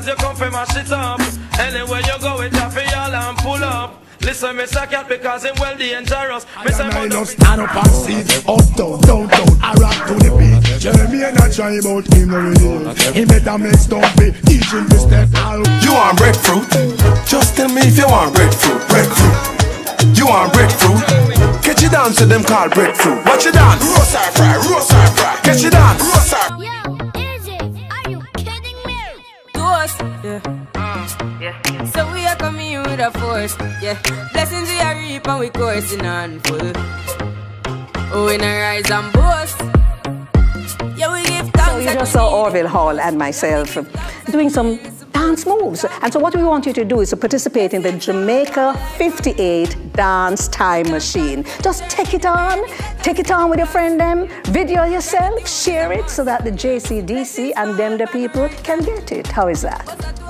cause you come from mash it up. Anywhere you go with Jaffe, y'all and pull up. Listen, me suck out because I'm well dangerous. Me say I don't stand up and see up down. I rock to the beat. Jeremy and I try about him already. He made a mess, don't be teaching this step out. You want breadfruit? Just tell me if you want breadfruit. Breadfruit. You want breadfruit? Catch you down to them called breadfruit. Watch you down. Roast or fry, roast or fry. Catch you down. Roast or fry. Yeah. So we are coming in with a force, yeah. Blessings we are reap and we coursing on full. Oh, we na rise and boast. Yeah, we give thanks. So you just saw Orville Hall and myself doing some dance moves. And so what we want you to do is to participate in the Jamaica '58 Dance Time Machine. Just take it on with your friend them, video yourself, share it so that the JCDC and them the people can get it. How is that?